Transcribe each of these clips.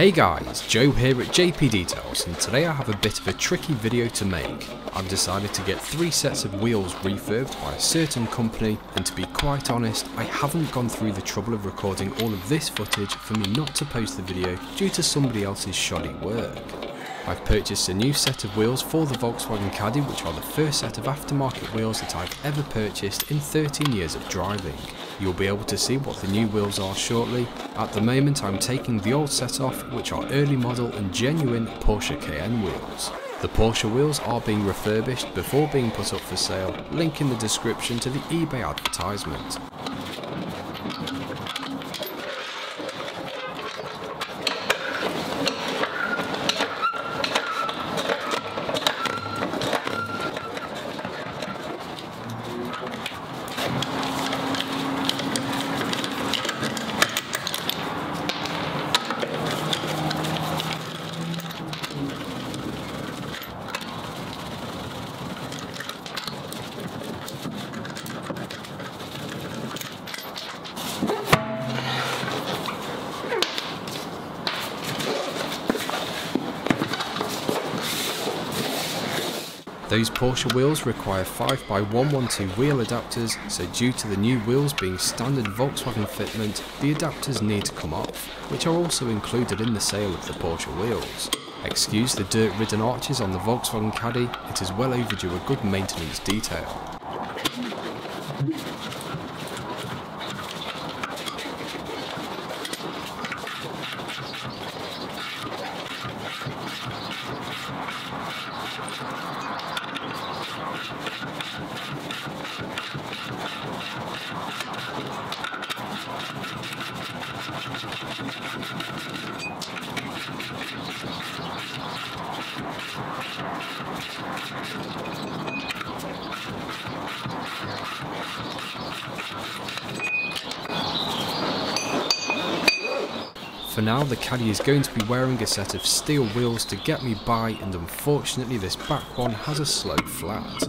Hey guys, Joe here at JP Details, and today I have a bit of a tricky video to make. I've decided to get 3 sets of wheels refurbed by a certain company, and to be quite honest, I haven't gone through the trouble of recording all of this footage for me not to post the video due to somebody else's shoddy work. I've purchased a new set of wheels for the Volkswagen Caddy, which are the first set of aftermarket wheels that I've ever purchased in 13 years of driving. You'll be able to see what the new wheels are shortly. At the moment I'm taking the old set off, which are early model and genuine Porsche KN wheels. The Porsche wheels are being refurbished before being put up for sale. Link in the description to the eBay advertisement. Those Porsche wheels require 5x112 wheel adapters, so due to the new wheels being standard Volkswagen fitment, the adapters need to come off, which are also included in the sale of the Porsche wheels. Excuse the dirt-ridden arches on the Volkswagen Caddy, it is well overdue a good maintenance detail. For now, the Caddy is going to be wearing a set of steel wheels to get me by, and unfortunately this back one has a slow flat.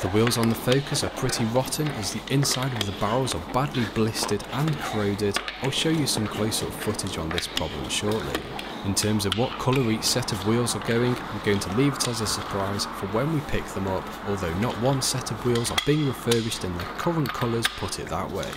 The wheels on the Focus are pretty rotten, as the inside of the barrels are badly blistered and corroded. I'll show you some close-up footage on this problem shortly. In terms of what colour each set of wheels are going, I'm going to leave it as a surprise for when we pick them up, although not one set of wheels are being refurbished in their current colours, put it that way.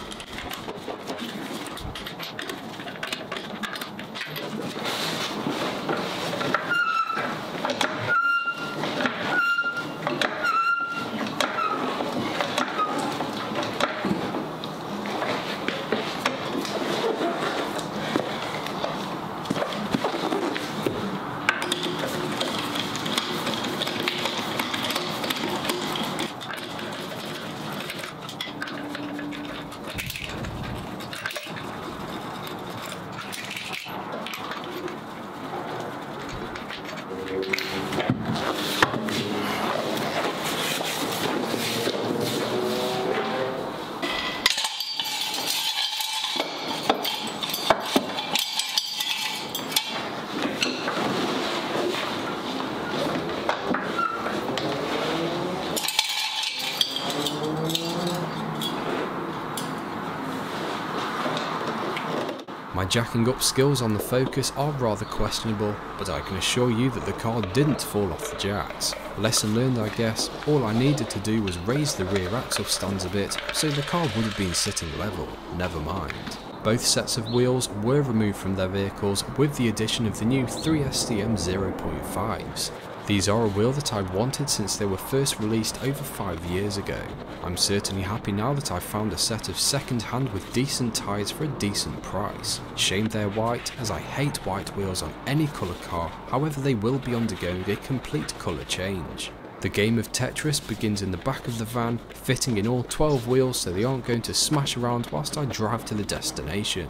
jacking up skills on the Focus are rather questionable, but I can assure you that the car didn't fall off the jacks. Lesson learned, I guess. All I needed to do was raise the rear axle stands a bit, so the car would have been sitting level. Never mind. Both sets of wheels were removed from their vehicles with the addition of the new 3SDM 0.5s. These are a wheel that I wanted since they were first released over 5 years ago. I'm certainly happy now that I've found a set of second hand with decent tyres for a decent price. Shame they're white, as I hate white wheels on any colour car, however they will be undergoing a complete colour change. The game of Tetris begins in the back of the van, fitting in all 12 wheels so they aren't going to smash around whilst I drive to the destination.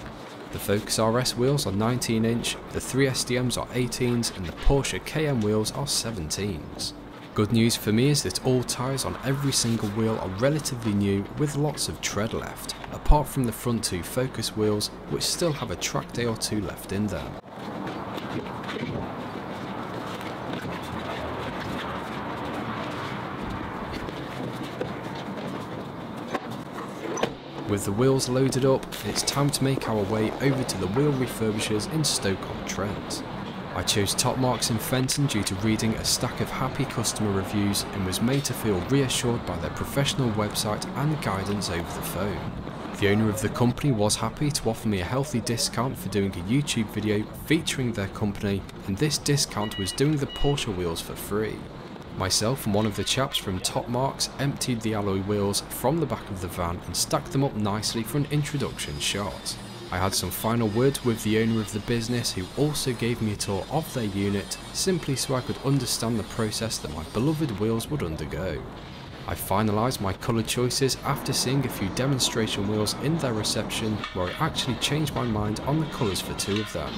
The Focus RS wheels are 19-inch, the 3SDMs are 18s and the Porsche KM wheels are 17s. Good news for me is that all tyres on every single wheel are relatively new with lots of tread left, apart from the front two Focus wheels which still have a track day or two left in them. With the wheels loaded up, it's time to make our way over to the wheel refurbishers in Stoke-on-Trent. I chose Top Marques in Fenton due to reading a stack of happy customer reviews and was made to feel reassured by their professional website and guidance over the phone. The owner of the company was happy to offer me a healthy discount for doing a YouTube video featuring their company, and this discount was doing the Porsche wheels for free. Myself and one of the chaps from Top Marques emptied the alloy wheels from the back of the van and stacked them up nicely for an introduction shot. I had some final words with the owner of the business, who also gave me a tour of their unit, simply so I could understand the process that my beloved wheels would undergo. I finalised my colour choices after seeing a few demonstration wheels in their reception, where I actually changed my mind on the colours for two of them.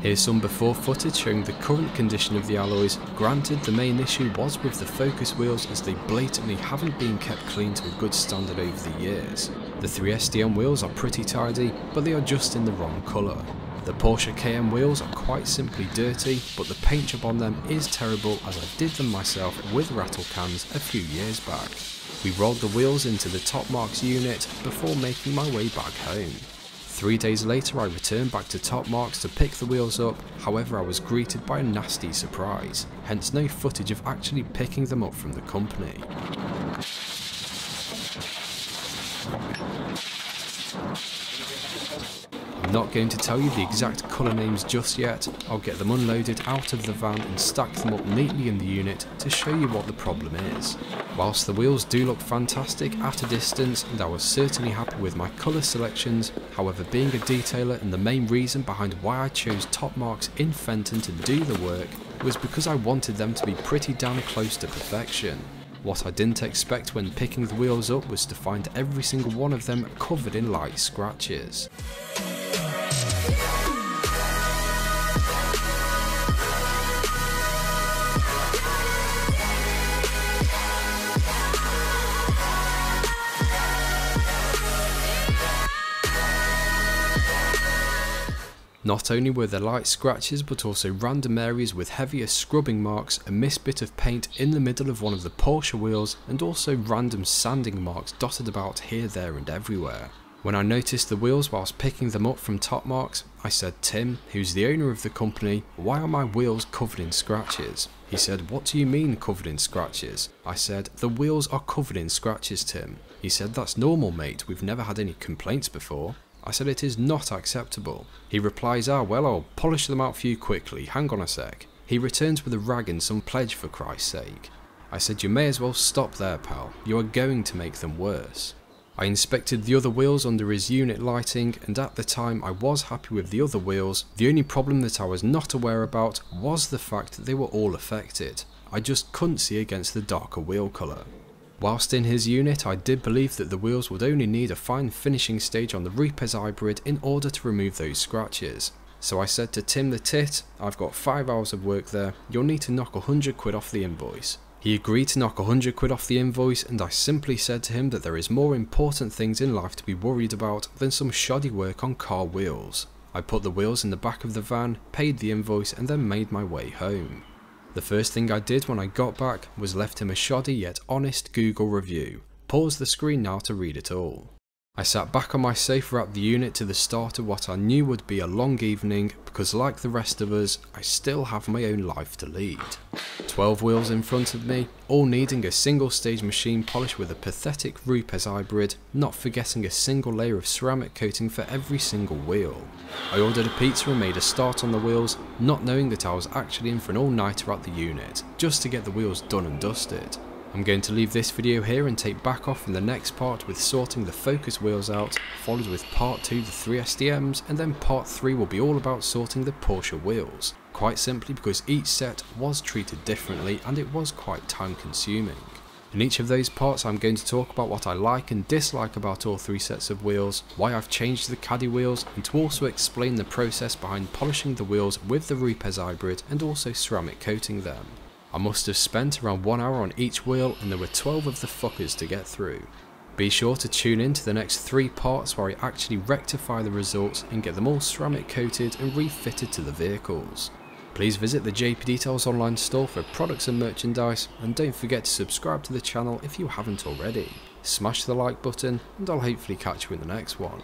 Here's some before footage showing the current condition of the alloys. Granted, the main issue was with the Focus wheels, as they blatantly haven't been kept clean to a good standard over the years. The 3SDM wheels are pretty tidy, but they are just in the wrong colour. The Porsche KM wheels are quite simply dirty, but the paint job on them is terrible, as I did them myself with rattle cans a few years back. We rolled the wheels into the Top Marques unit before making my way back home. 3 days later I returned back to Top Marques to pick the wheels up, however I was greeted by a nasty surprise, hence no footage of actually picking them up from the company. I'm not going to tell you the exact colour names just yet. I'll get them unloaded out of the van and stack them up neatly in the unit to show you what the problem is. Whilst the wheels do look fantastic at a distance, and I was certainly happy with my colour selections, however, being a detailer and the main reason behind why I chose Top Marques in Fenton to do the work was because I wanted them to be pretty damn close to perfection. What I didn't expect when picking the wheels up was to find every single one of them covered in light scratches. Not only were there light scratches, but also random areas with heavier scrubbing marks, a missed bit of paint in the middle of one of the Porsche wheels, and also random sanding marks dotted about here, there and everywhere. When I noticed the wheels whilst picking them up from Top Marques, I said, "Tim, who's the owner of the company, why are my wheels covered in scratches?" He said, "What do you mean covered in scratches?" I said, "The wheels are covered in scratches, Tim." He said, "That's normal, mate, we've never had any complaints before." I said, "It is not acceptable." He replies, "Ah, well, I'll polish them out for you quickly, hang on a sec." He returns with a rag and some pledge, for Christ's sake. I said, "You may as well stop there, pal, you are going to make them worse." I inspected the other wheels under his unit lighting, and at the time I was happy with the other wheels. The only problem that I was not aware about was the fact that they were all affected. I just couldn't see against the darker wheel colour. Whilst in his unit, I did believe that the wheels would only need a fine finishing stage on the Rupes hybrid in order to remove those scratches. So I said to Tim the Tit, "I've got 5 hours of work there, you'll need to knock 100 quid off the invoice." He agreed to knock 100 quid off the invoice, and I simply said to him that there is more important things in life to be worried about than some shoddy work on car wheels. I put the wheels in the back of the van, paid the invoice and then made my way home. The first thing I did when I got back was left him a shoddy yet honest Google review. Pause the screen now to read it all. I sat back on my safe, wrapped the unit to the start of what I knew would be a long evening, because like the rest of us, I still have my own life to lead. 12 wheels in front of me, all needing a single stage machine polish with a pathetic Rupes hybrid, not forgetting a single layer of ceramic coating for every single wheel. I ordered a pizza and made a start on the wheels, not knowing that I was actually in for an all-nighter at the unit, just to get the wheels done and dusted. I'm going to leave this video here and take back off in the next part with sorting the Focus wheels out, followed with part 2 the 3SDMs, and then part 3 will be all about sorting the Porsche wheels, quite simply because each set was treated differently and it was quite time consuming. In each of those parts I'm going to talk about what I like and dislike about all three sets of wheels, why I've changed the Caddy wheels, and to also explain the process behind polishing the wheels with the Rupes hybrid and also ceramic coating them. I must have spent around 1 hour on each wheel and there were 12 of the fuckers to get through. Be sure to tune in to the next 3 parts where I actually rectify the results and get them all ceramic coated and refitted to the vehicles. Please visit the JP Details online store for products and merchandise, and don't forget to subscribe to the channel if you haven't already. Smash the like button and I'll hopefully catch you in the next one.